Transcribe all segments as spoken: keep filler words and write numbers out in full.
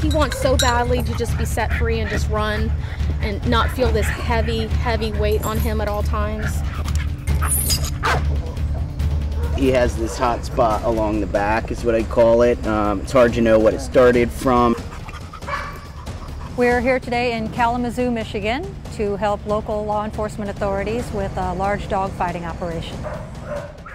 he wants so badly to just be set free and just run and not feel this heavy, heavy weight on him at all times. He has this hot spot along the back is what I call it. Um, it's hard to know what it started from. We're here today in Kalamazoo, Michigan to help local law enforcement authorities with a large dog fighting operation.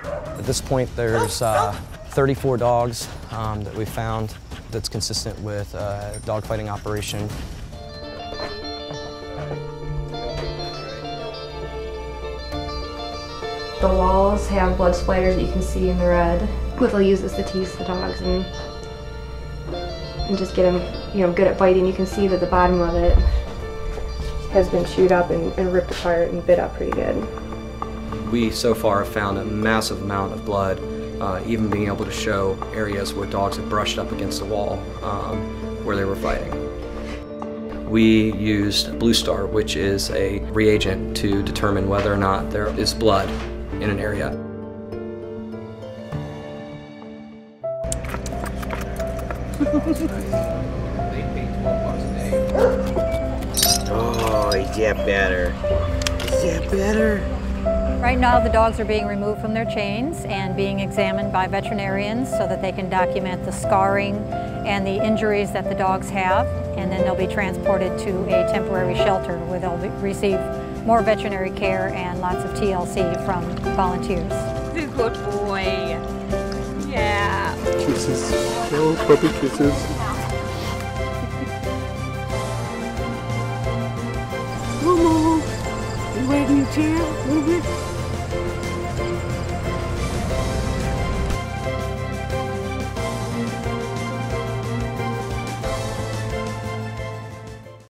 At this point there's uh, thirty-four dogs um, that we found that's consistent with a uh, dog fighting operation. The walls have blood splatters that you can see in the red. What they'll use is to tease the dogs and, and just get them, you know, good at biting. You can see that the bottom of it has been chewed up and, and ripped apart and bit up pretty good. We so far have found a massive amount of blood, uh, even being able to show areas where dogs have brushed up against the wall um, where they were fighting. We used Blue Star, which is a reagent to determine whether or not there is blood in an area. Oh, he's getting better. He's getting better. Right now, the dogs are being removed from their chains and being examined by veterinarians so that they can document the scarring and the injuries that the dogs have, and then they'll be transported to a temporary shelter where they'll be, receive more veterinary care and lots of T L C from volunteers. He's a good boy. Yeah. Kisses. Oh, puppy kisses. Momo, you wagging your tail a little bit?